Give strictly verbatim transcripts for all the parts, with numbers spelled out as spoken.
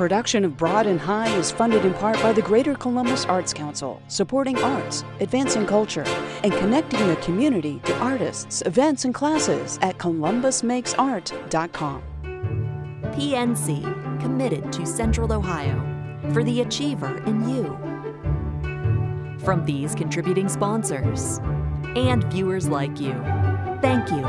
production of Broad and High is funded in part by the Greater Columbus Arts Council, supporting arts, advancing culture, and connecting the community to artists, events, and classes at columbus makes art dot com. P N C, committed to Central Ohio, for the achiever in you. From these contributing sponsors and viewers like you, thank you.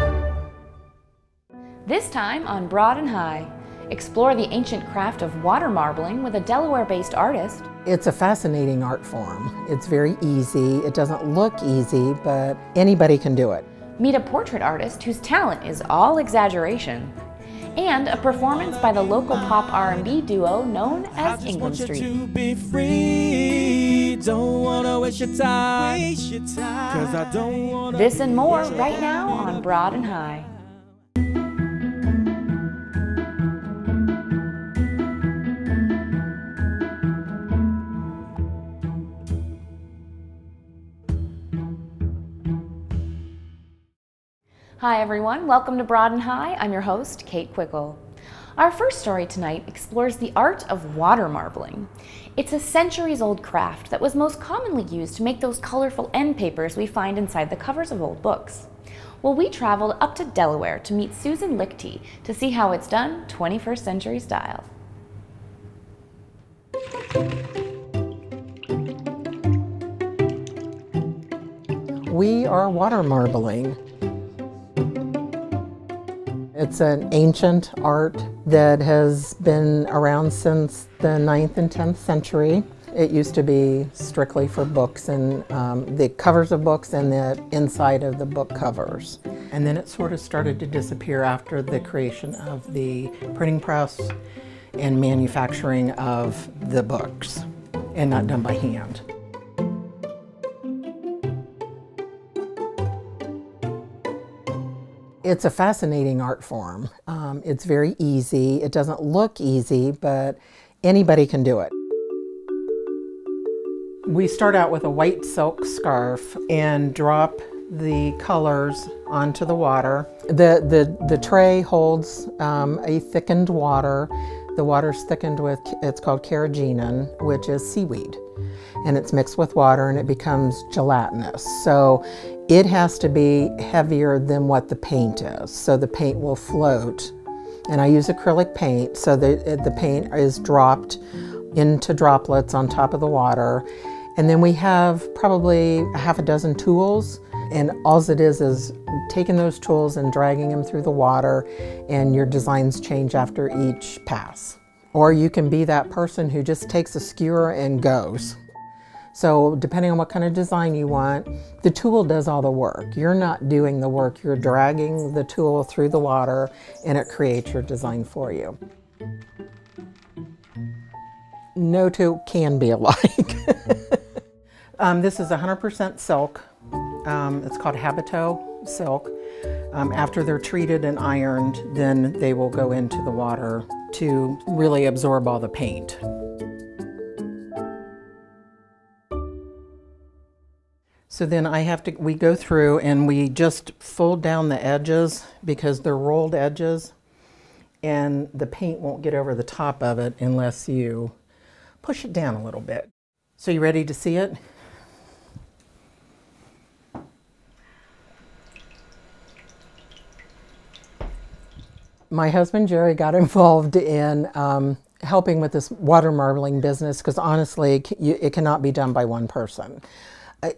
This time on Broad and High, explore the ancient craft of water marbling with a Delaware-based artist. It's a fascinating art form. It's very easy. It doesn't look easy, but anybody can do it. Meet a portrait artist whose talent is all exaggeration, and a performance by the local pop R and B duo known as Ingram Street. I just want you to be free. Don't wanna waste your time, 'cause I don't wanna. This and more right now on Broad and High. Hi everyone, welcome to Broad and High. I'm your host, Kate Quickle. Our first story tonight explores the art of water marbling. It's a centuries-old craft that was most commonly used to make those colorful end papers we find inside the covers of old books. Well, we traveled up to Delaware to meet Susan Liechty to see how it's done twenty-first century style. We are water marbling. It's an ancient art that has been around since the ninth and tenth century. It used to be strictly for books and um, the covers of books and the inside of the book covers. And then it sort of started to disappear after the creation of the printing press and manufacturing of the books, and not done by hand. It's a fascinating art form. Um, it's very easy. It doesn't look easy, but anybody can do it. We start out with a white silk scarf and drop the colors onto the water. The, the, the tray holds um, a thickened water. The water's thickened with, it's called carrageenan, which is seaweed. And it's mixed with water and it becomes gelatinous. So it has to be heavier than what the paint is, so the paint will float. And I use acrylic paint, so the, the paint is dropped into droplets on top of the water. And then we have probably a half a dozen tools, and all it is is taking those tools and dragging them through the water, and your designs change after each pass. Or you can be that person who just takes a skewer and goes. So depending on what kind of design you want, the tool does all the work. You're not doing the work, you're dragging the tool through the water and it creates your design for you. No two can be alike. um, this is one hundred percent silk. Um, it's called Habito silk. Um, after they're treated and ironed, then they will go into the water to really absorb all the paint. So then I have to, we go through and we just fold down the edges because they're rolled edges and the paint won't get over the top of it unless you push it down a little bit. So you ready to see it? My husband Jerry got involved in um, helping with this water marbling business because honestly it cannot be done by one person.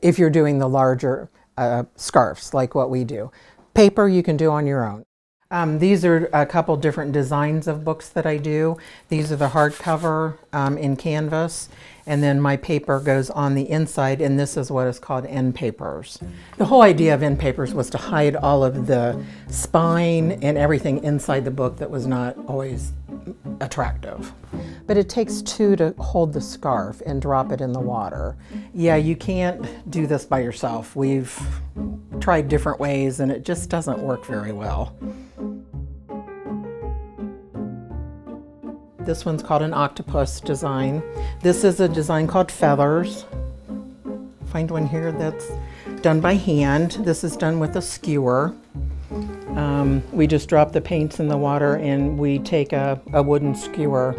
If you're doing the larger uh, scarves like what we do. Paper you can do on your own. Um, these are a couple different designs of books that I do. These are the hardcover um, in canvas, and then my paper goes on the inside, and this is what is called end papers. The whole idea of end papers was to hide all of the spine and everything inside the book that was not always attractive. But it takes two to hold the scarf and drop it in the water. Yeah, you can't do this by yourself. We've tried different ways and it just doesn't work very well. This one's called an octopus design. This is a design called feathers. Find one here that's done by hand. This is done with a skewer. Um, we just drop the paints in the water and we take a, a wooden skewer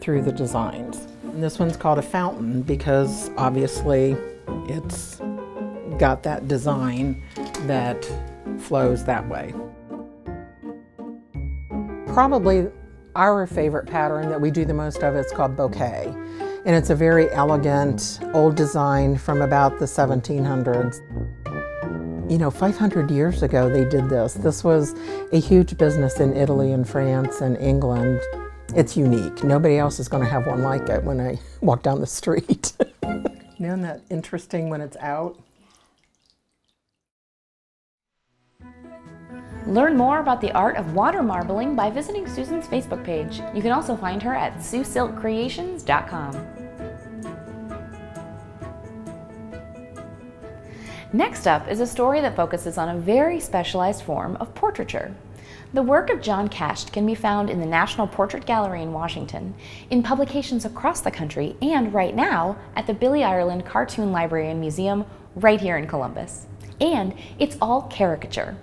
through the designs. And this one's called a fountain because obviously it's got that design that flows that way. Probably our favorite pattern that we do the most of is called bouquet. And it's a very elegant old design from about the seventeen hundreds. You know, five hundred years ago they did this. This was a huge business in Italy and France and England. It's unique. Nobody else is going to have one like it when I walk down the street. Isn't that interesting when it's out? Learn more about the art of water marbling by visiting Susan's Facebook page. You can also find her at sue silk creations dot com. Next up is a story that focuses on a very specialized form of portraiture. The work of John Kascht can be found in the National Portrait Gallery in Washington, in publications across the country, and right now at the Billy Ireland Cartoon Library and Museum right here in Columbus. And it's all caricature.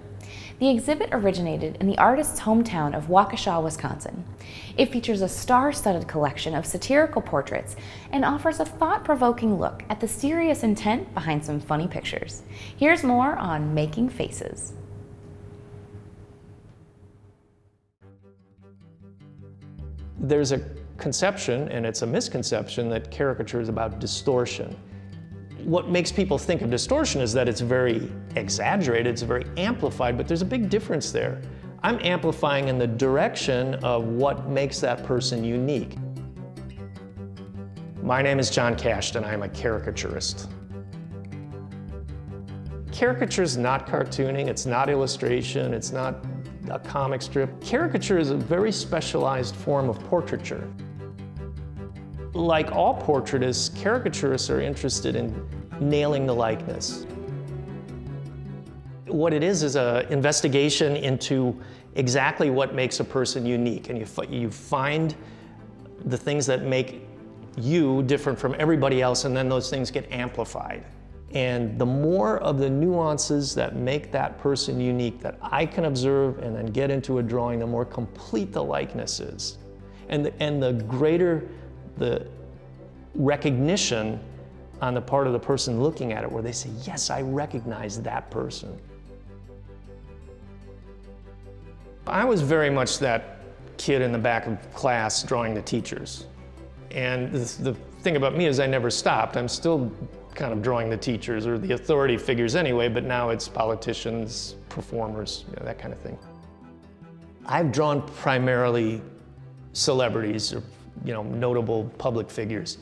The exhibit originated in the artist's hometown of Waukesha, Wisconsin. It features a star-studded collection of satirical portraits and offers a thought-provoking look at the serious intent behind some funny pictures. Here's more on Making Faces. There's a conception, and it's a misconception, that caricature is about distortion. What makes people think of distortion is that it's very exaggerated, it's very amplified, but there's a big difference there. I'm amplifying in the direction of what makes that person unique. My name is John Kascht, and I'm a caricaturist. Caricature is not cartooning, it's not illustration, it's not a comic strip. Caricature is a very specialized form of portraiture. Like all portraitists, caricaturists are interested in nailing the likeness. What it is is an investigation into exactly what makes a person unique, and you, you find the things that make you different from everybody else, and then those things get amplified. And the more of the nuances that make that person unique that I can observe and then get into a drawing, the more complete the likeness is. And the, and the greater the recognition on the part of the person looking at it, where they say, yes, I recognize that person. I was very much that kid in the back of class drawing the teachers. And the, the thing about me is I never stopped. I'm still kind of drawing the teachers or the authority figures anyway, but now it's politicians, performers, you know, that kind of thing. I've drawn primarily celebrities or you know, notable public figures.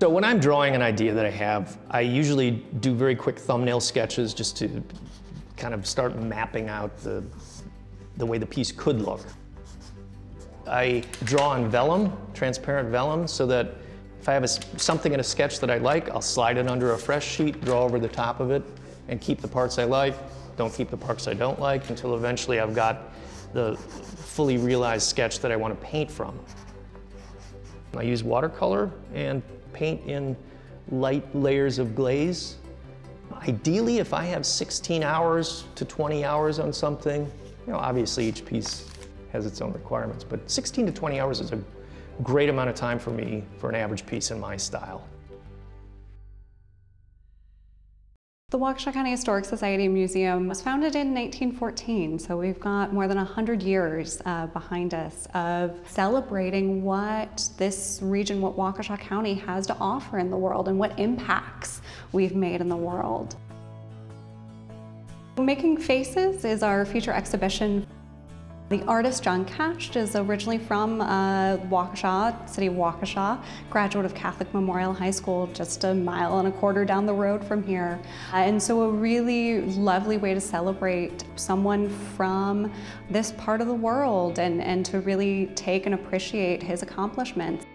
So when I'm drawing an idea that I have, I usually do very quick thumbnail sketches just to kind of start mapping out the, the way the piece could look. I draw on vellum, transparent vellum, so that if I have a, something in a sketch that I like, I'll slide it under a fresh sheet, draw over the top of it, and keep the parts I like, don't keep the parts I don't like, until eventually I've got the fully realized sketch that I want to paint from. I use watercolor and paint in light layers of glaze. Ideally, if I have sixteen hours to twenty hours on something, you know, obviously each piece has its own requirements, but sixteen to twenty hours is a great amount of time for me for an average piece in my style. The Waukesha County Historic Society Museum was founded in nineteen fourteen, so we've got more than one hundred years uh, behind us of celebrating what this region, what Waukesha County has to offer in the world and what impacts we've made in the world. Making Faces is our feature exhibition. The artist John Kascht is originally from uh, Waukesha, city of Waukesha, graduate of Catholic Memorial High School, just a mile and a quarter down the road from here. Uh, and so a really lovely way to celebrate someone from this part of the world and, and to really take and appreciate his accomplishments.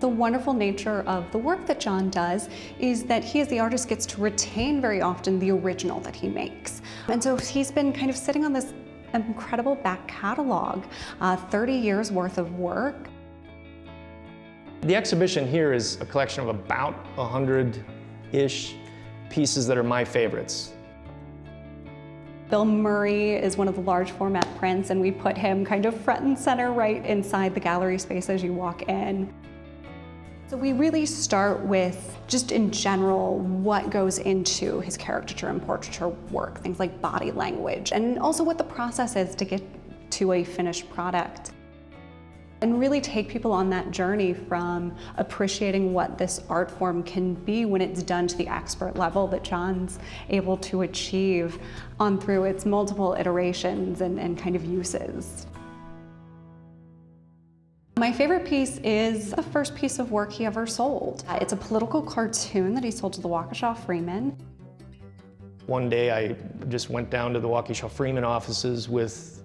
The wonderful nature of the work that John does is that he, as the artist, gets to retain very often the original that he makes. And so he's been kind of sitting on this incredible back catalog, uh, thirty years worth of work. The exhibition here is a collection of about one hundred-ish pieces that are my favorites. Bill Murray is one of the large format prints, and we put him kind of front and center right inside the gallery space as you walk in. So we really start with just in general what goes into his caricature and portraiture work, things like body language, and also what the process is to get to a finished product. And really take people on that journey from appreciating what this art form can be when it's done to the expert level that John's able to achieve on through its multiple iterations and, and kind of uses. My favorite piece is the first piece of work he ever sold. It's a political cartoon that he sold to the Waukesha Freeman. One day I just went down to the Waukesha Freeman offices with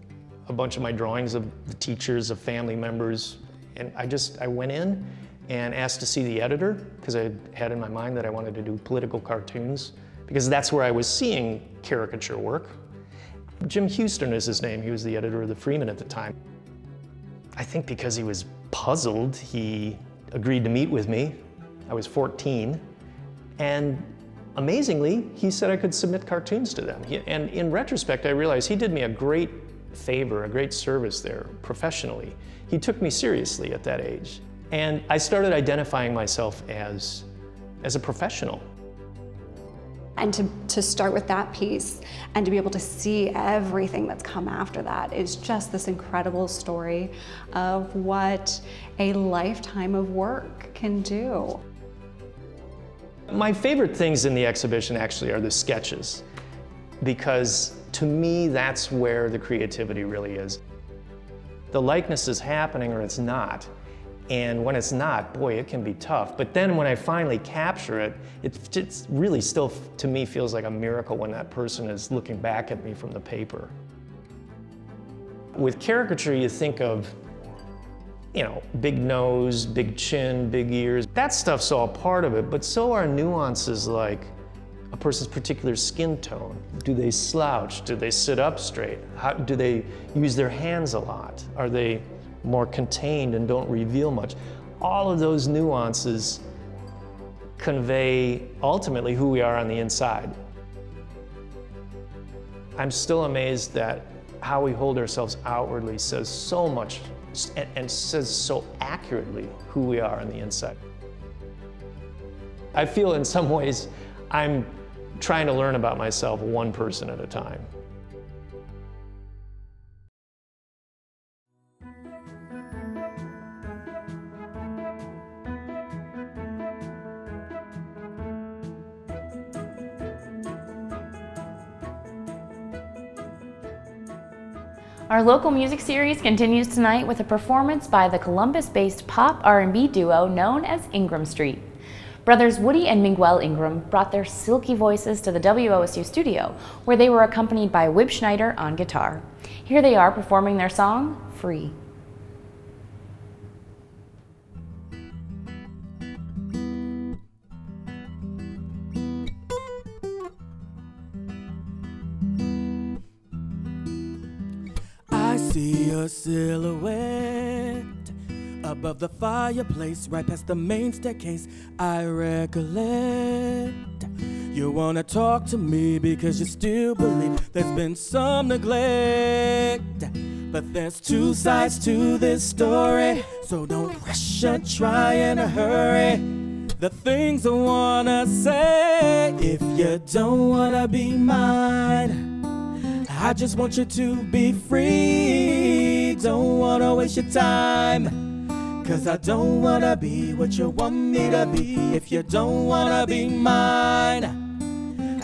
a bunch of my drawings of the teachers, of family members, and I just, I went in and asked to see the editor, because I had in my mind that I wanted to do political cartoons, because that's where I was seeing caricature work. Jim Houston is his name. He was the editor of the Freeman at the time. I think because he was puzzled, he agreed to meet with me. I was fourteen, and amazingly, he said I could submit cartoons to them. He, and in retrospect, I realized he did me a great favor, a great service there professionally. He took me seriously at that age. And I started identifying myself as, as a professional. And to, to start with that piece and to be able to see everything that's come after that is just this incredible story of what a lifetime of work can do. My favorite things in the exhibition actually are the sketches, because to me, that's where the creativity really is. The likeness is happening or it's not. And when it's not, boy, it can be tough. But then when I finally capture it, it it's really still, to me, feels like a miracle when that person is looking back at me from the paper. With caricature, you think of, you know, big nose, big chin, big ears. That stuff's all part of it, but so are nuances like a person's particular skin tone. Do they slouch? Do they sit up straight? How, do they use their hands a lot? Are they more contained and don't reveal much? All of those nuances convey ultimately who we are on the inside. I'm still amazed that how we hold ourselves outwardly says so much and, and says so accurately who we are on the inside. I feel in some ways I'm trying to learn about myself one person at a time. Our local music series continues tonight with a performance by the Columbus-based pop R and B duo known as Ingram Street. Brothers Woody and Miguel Ingram brought their silky voices to the W O S U studio, where they were accompanied by Wib Schneider on guitar. Here they are performing their song, Free. See a silhouette above the fireplace, right past the main staircase. I recollect you wanna talk to me because you still believe there's been some neglect. But there's two sides to this story, so don't rush or try and hurry. The things I wanna say, if you don't wanna be mine, I just want you to be free. Don't wanna waste your time, cause I don't wanna be what you want me to be. If you don't wanna be mine,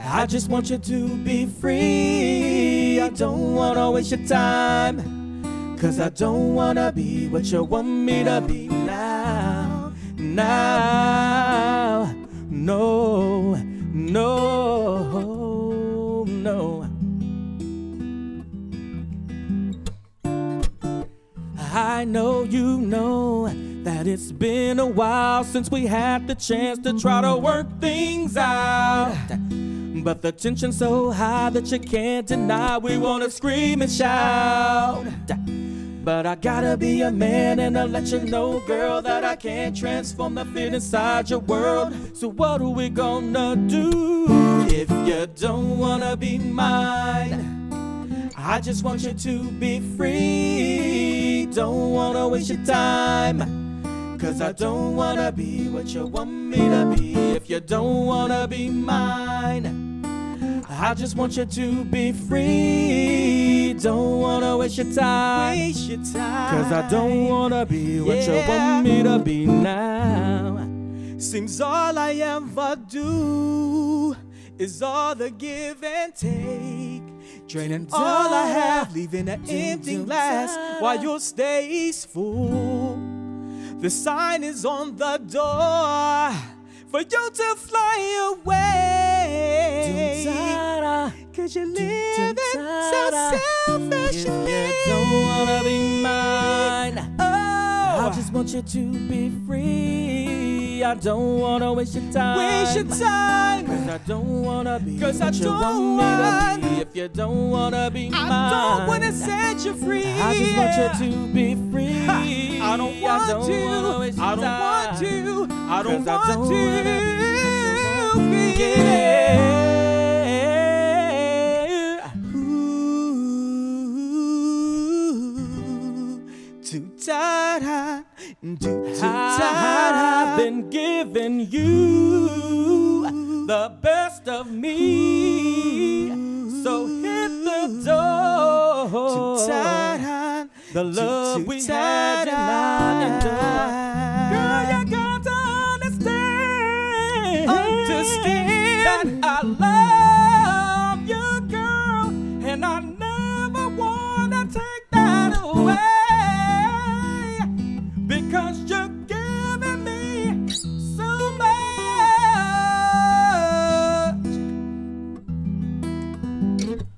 I just want you to be free. I don't wanna waste your time, cause I don't wanna be what you want me to be now. Now, no, no, no. I know you know that it's been a while since we had the chance to try to work things out, but the tension's so high that you can't deny. We wanna scream and shout, but I gotta be a man and I'll let you know, girl, that I can't transform the fear inside your world. So what are we gonna do if you don't wanna be mine? I just want you to be free. Don't wanna waste your time, cause I don't wanna be what you want me to be. If you don't wanna be mine, I just want you to be free. Don't wanna waste your time, waste your time, cause I don't wanna be what yeah. you want me to be now. Seems all I ever do is all the give and take. Draining all I have, leaving an empty glass while your stays full. The sign is on the door for you to fly away. Cause you're living so selfishly. You don't wanna be mine. Oh, I just want you to be free. I don't wanna waste your time. Waste your time. Cause I don't wanna be. Cause I don't wanna be. If you don't wanna be mine, I don't wanna set you free. I just want you to be free. I don't want to. I don't want to. I don't want to. Yeah. Too tired, I, too tired, I've been giving you the best of me. So hit the door. Too tired, the love we had cannot endure. Girl, you gotta understand, understand that I love you, girl, and I never wanna take that away. Because you're giving me so much.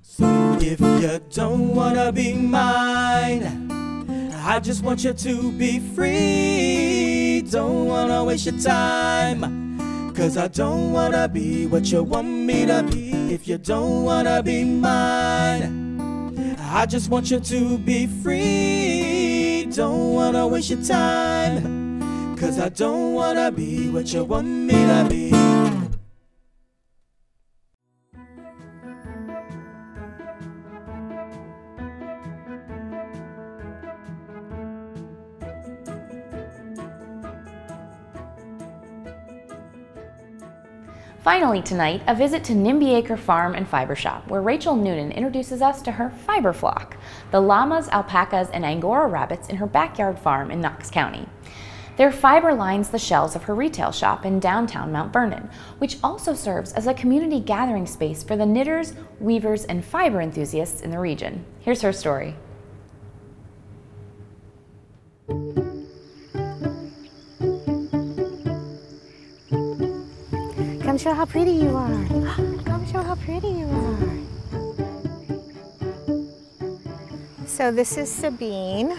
So if you don't wanna be mine, I just want you to be free. Don't wanna waste your time, cause I don't wanna be what you want me to be. If you don't wanna be mine, I just want you to be free. Don't wanna waste your time, cause I don't wanna be what you want me to be. Finally tonight, a visit to Nimby Acre Farm and Fiber Shop, where Raeschell Noonen introduces us to her fiber flock, the llamas, alpacas, and Angora rabbits in her backyard farm in Knox County. Their fiber lines the shelves of her retail shop in downtown Mount Vernon, which also serves as a community gathering space for the knitters, weavers, and fiber enthusiasts in the region. Here's her story. Come show how pretty you are. Come show how pretty you are. So this is Sabine,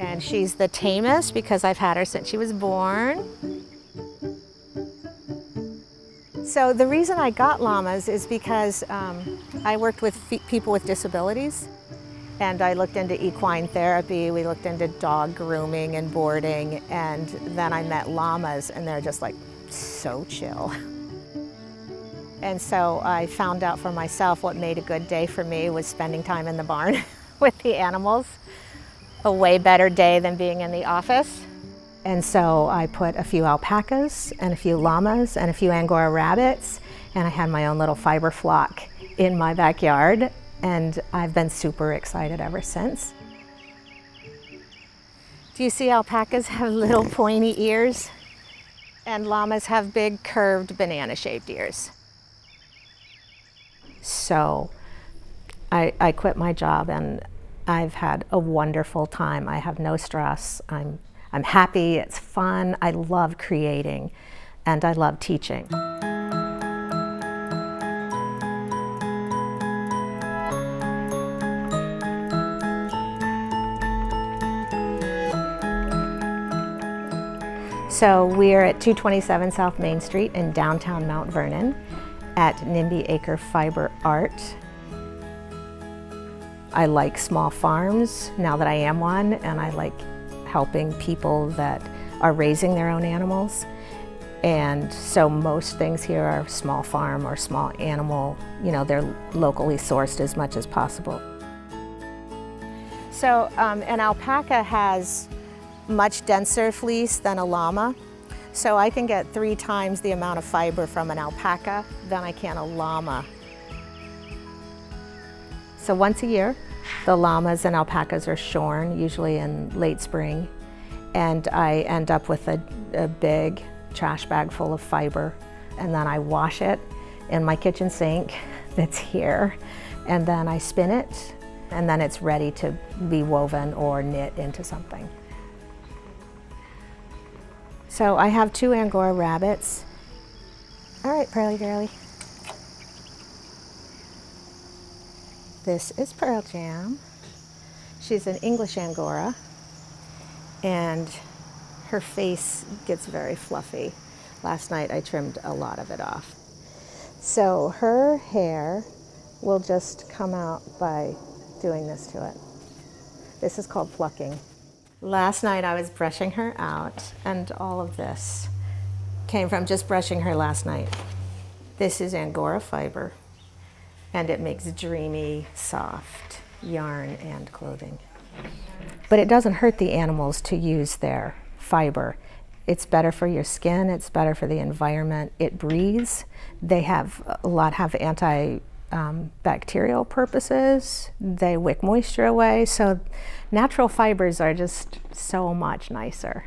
and she's the tamest because I've had her since she was born. So the reason I got llamas is because um, I worked with people with disabilities, and I looked into equine therapy, we looked into dog grooming and boarding, and then I met llamas, and they're just like, so chill. And so I found out for myself what made a good day for me was spending time in the barn with the animals. A way better day than being in the office. And so I put a few alpacas and a few llamas and a few Angora rabbits, and I had my own little fiber flock in my backyard, and I've been super excited ever since. Do you see alpacas have little pointy ears? And llamas have big, curved, banana-shaped ears. So I, I quit my job, and I've had a wonderful time. I have no stress. I'm, I'm happy. It's fun. I love creating, and I love teaching. So we're at two twenty-seven South Main Street in downtown Mount Vernon at Nimby Acre Fiber Art. I like small farms now that I am one, and I like helping people that are raising their own animals. And so most things here are small farm or small animal, you know, they're locally sourced as much as possible. So um, an alpaca has much denser fleece than a llama. So I can get three times the amount of fiber from an alpaca than I can a llama. So once a year, the llamas and alpacas are shorn, usually in late spring, and I end up with a, a big trash bag full of fiber, and then I wash it in my kitchen sink that's here, and then I spin it, and then it's ready to be woven or knit into something. So I have two Angora rabbits. All right, Pearly Girly. This is Pearl Jam. She's an English Angora, and her face gets very fluffy. Last night I trimmed a lot of it off. So her hair will just come out by doing this to it. This is called plucking. Last night I was brushing her out, and all of this came from just brushing her last night. This is Angora fiber, and it makes dreamy, soft yarn and clothing. But it doesn't hurt the animals to use their fiber. It's better for your skin, it's better for the environment. It breathes. They have a lot have anti Um, bacterial purposes. They wick moisture away. So natural fibers are just so much nicer.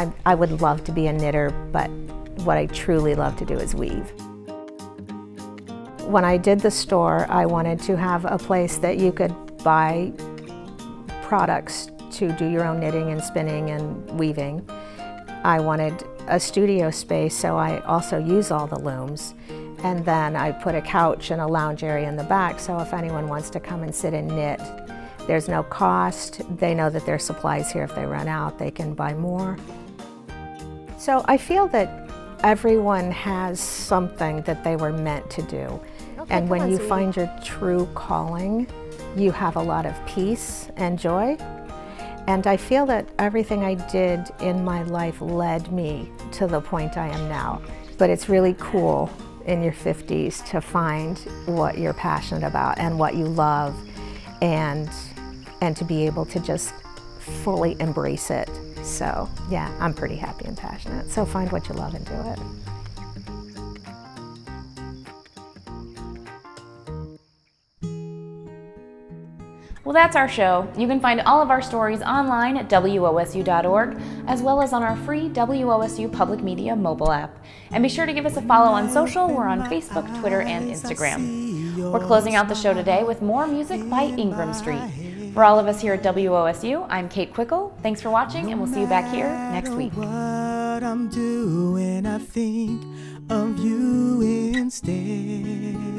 I, I would love to be a knitter, but what I truly love to do is weave. When I did the store, I wanted to have a place that you could buy products to do your own knitting and spinning and weaving. I wanted a studio space, so I also use all the looms. And then I put a couch and a lounge area in the back, so if anyone wants to come and sit and knit, there's no cost. They know that there's supplies here. If they run out, they can buy more. So I feel that everyone has something that they were meant to do. Okay, and when on, you sweetie. Find your true calling, you have a lot of peace and joy. And I feel that everything I did in my life led me to the point I am now. But it's really cool in your fifties to find what you're passionate about and what you love, and, and to be able to just fully embrace it. So yeah, I'm pretty happy and passionate. So find what you love and do it. Well, that's our show. You can find all of our stories online at W O S U dot org, as well as on our free W O S U Public Media mobile app. And be sure to give us a follow on social. We're on Facebook, Twitter, and Instagram. We're closing out the show today with more music by Ingram Street. For all of us here at W O S U, I'm Kate Quickle. Thanks for watching, and we'll see you back here next week. No matter what I'm doing, I think of you instead.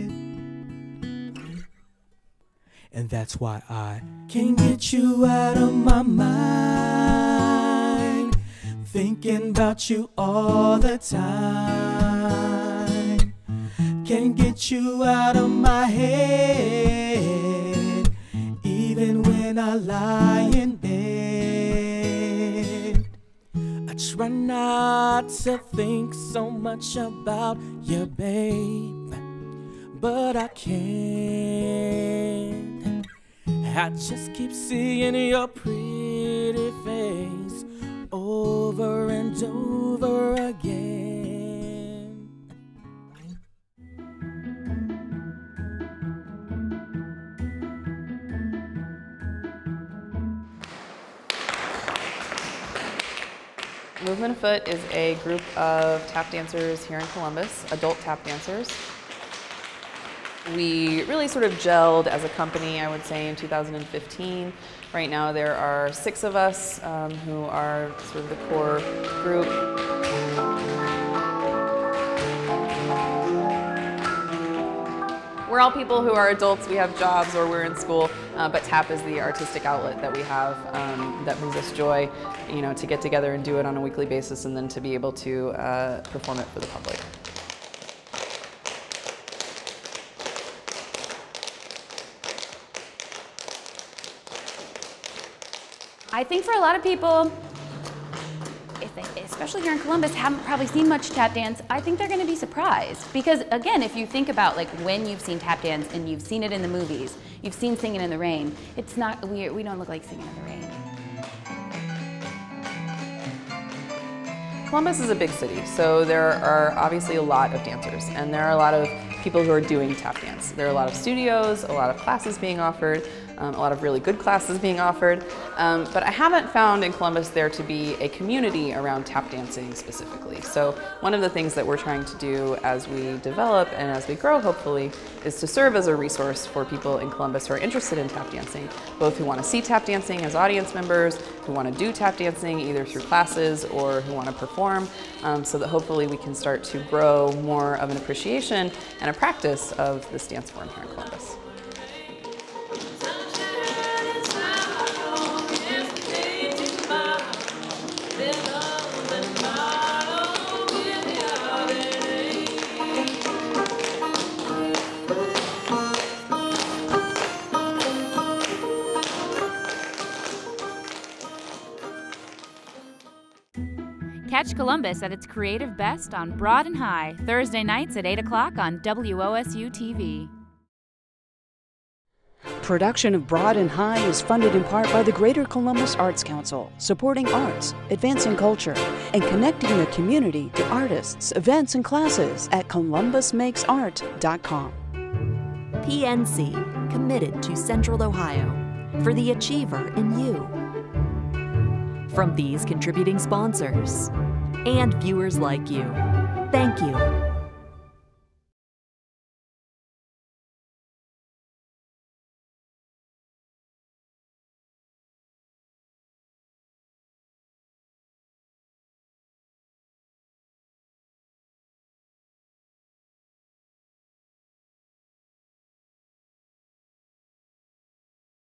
And that's why I can't get you out of my mind, thinking about you all the time. Can't get you out of my head, even when I lie in bed. I try not to think so much about you, babe, but I can't. I just keep seeing your pretty face over and over again. Movement of Foot is a group of tap dancers here in Columbus, adult tap dancers. We really sort of gelled as a company, I would say, in two thousand fifteen. Right now there are six of us um, who are sort of the core group. We're all people who are adults, we have jobs, or we're in school, uh, but tap is the artistic outlet that we have um, that brings us joy, you know, to get together and do it on a weekly basis, and then to be able to uh, perform it for the public. I think for a lot of people, if they, especially here in Columbus, haven't probably seen much tap dance, I think they're going to be surprised. Because again, if you think about like when you've seen tap dance and you've seen it in the movies, you've seen Singing in the Rain, it's not weird. We don't look like Singing in the Rain. Columbus is a big city, so there are obviously a lot of dancers, and there are a lot of people who are doing tap dance. There are a lot of studios, a lot of classes being offered, um, a lot of really good classes being offered, um, but I haven't found in Columbus there to be a community around tap dancing specifically. So one of the things that we're trying to do as we develop and as we grow, hopefully, is to serve as a resource for people in Columbus who are interested in tap dancing, both who want to see tap dancing as audience members, who want to do tap dancing either through classes or who want to perform, um, so that hopefully we can start to grow more of an appreciation and a practice of this dance form here in Columbus. Catch Columbus at its creative best on Broad and High, Thursday nights at eight o'clock on W O S U T V. Production of Broad and High is funded in part by the Greater Columbus Arts Council, supporting arts, advancing culture, and connecting the community to artists, events, and classes at columbus makes art dot com. P N C, committed to Central Ohio, for the achiever in you. From these contributing sponsors and viewers like you, thank you.